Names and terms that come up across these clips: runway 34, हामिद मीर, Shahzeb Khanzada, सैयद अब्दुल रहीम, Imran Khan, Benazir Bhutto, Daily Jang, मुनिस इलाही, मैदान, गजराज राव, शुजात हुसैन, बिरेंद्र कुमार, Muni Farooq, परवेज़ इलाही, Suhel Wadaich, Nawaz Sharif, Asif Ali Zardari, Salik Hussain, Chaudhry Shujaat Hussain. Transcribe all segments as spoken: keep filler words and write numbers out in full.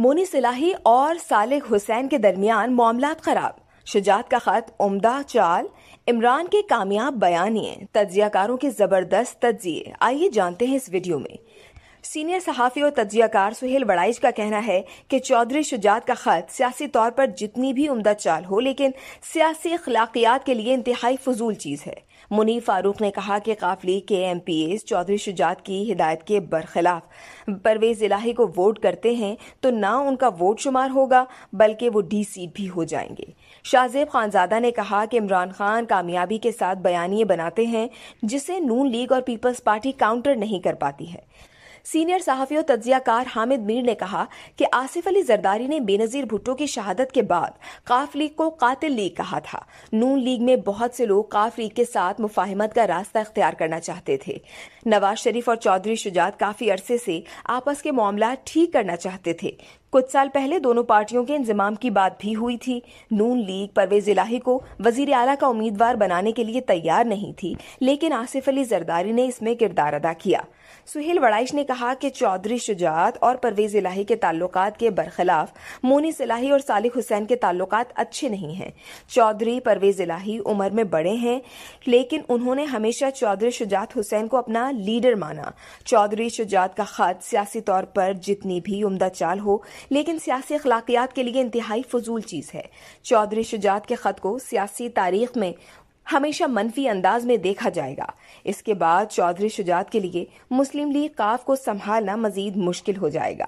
मुनिस इलाही और सालिक हुसैन के दरमियान मामलात खराब। शुजात का खत उम्दा चाल, इमरान के कामयाब बयानिए, तज्जियाकारों के जबरदस्त तज्जिए। आइए जानते हैं इस वीडियो में। सीनियर सहाफी और तज्जियाकार सुहेल वड़ाइच का कहना है कि चौधरी शुजात का खत सियासी तौर पर जितनी भी उम्दा चाल हो, लेकिन सियासी अखलाकियात के लिए इंतहाई फजूल चीज़ है। मुनी फारूक ने कहा कि काफली के M P S Chaudhry Shujaat की हिदायत के बरखिलाफ परवेज़ इलाही को वोट करते हैं तो ना उनका वोट शुमार होगा, बल्कि वो डी सीट भी हो जाएंगे। शाहजेब खानजादा ने कहा कि इमरान खान कामयाबी के साथ बयानिए बनाते हैं जिसे नून लीग और पीपल्स पार्टी काउंटर नहीं कर पाती है। सीनियर सहाफ़ी और तज्जियाकार हामिद मीर ने कहा कि आसिफ अली जरदारी ने बेनज़ीर भुट्टो की शहादत के बाद काफ लीग को कातिल लीग कहा था। नून लीग में बहुत से लोग काफ लीग के साथ मुफाहमत का रास्ता अख्तियार करना चाहते थे। नवाज शरीफ और चौधरी शुजात काफ़ी अरसे से आपस के मामला ठीक करना चाहते थे। कुछ साल पहले दोनों पार्टियों के इंजमाम की बात भी हुई थी। नून लीग परवेज़ इलाही को वजीर आला का उम्मीदवार बनाने के लिए तैयार नहीं थी, लेकिन आसिफ अली जरदारी ने इसमें किरदार अदा किया। सुहेल वड़ाइच ने कहा कि चौधरी शुजात और परवेज़ इलाही के ताल्लुकात के बरखिलाफ मुनिस इलाही और सालिक हुसैन के ताल्लुकात अच्छे नहीं हैं। चौधरी परवेज़ इलाही उम्र में बड़े हैं, लेकिन उन्होंने हमेशा चौधरी शुजात हुसैन को अपना लीडर माना। चौधरी शुजात का खत सियासी तौर पर जितनी भी उम्दा चाल हो, लेकिन सियासी अखलाकियात के लिए इंतहाई फजूल चीज़ है। चौधरी शुजात के खत को सियासी तारीख में हमेशा मनफी अंदाज में देखा जाएगा। इसके बाद चौधरी शुजात के लिए मुस्लिम लीग काफ को संभालना मजीद मुश्किल हो जाएगा।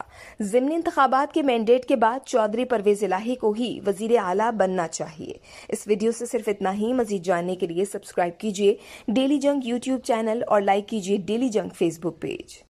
जिमनी इंतखाबात के मैंडेट के बाद चौधरी परवेज़ इलाही को ही वजीर आला बनना चाहिए। इस वीडियो से सिर्फ इतना ही। मजीद जानने के लिए सब्सक्राइब कीजिए डेली जंग यूट्यूब चैनल और लाइक कीजिए डेली जंग फेसबुक पेज।